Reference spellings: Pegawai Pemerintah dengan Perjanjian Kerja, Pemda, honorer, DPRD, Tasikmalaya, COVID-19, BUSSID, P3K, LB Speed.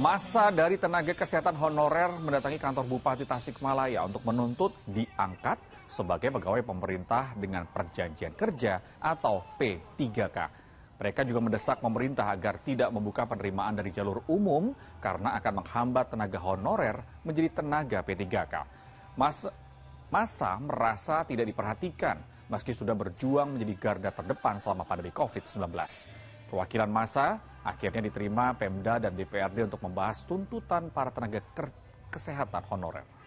Massa dari tenaga kesehatan honorer mendatangi kantor Bupati Tasikmalaya untuk menuntut diangkat sebagai pegawai pemerintah dengan perjanjian kerja atau P3K. Mereka juga mendesak pemerintah agar tidak membuka penerimaan dari jalur umum karena akan menghambat tenaga honorer menjadi tenaga P3K. Massa merasa tidak diperhatikan meski sudah berjuang menjadi garda terdepan selama pandemi COVID-19. Perwakilan Massa akhirnya diterima Pemda dan DPRD untuk membahas tuntutan para tenaga kesehatan honorer.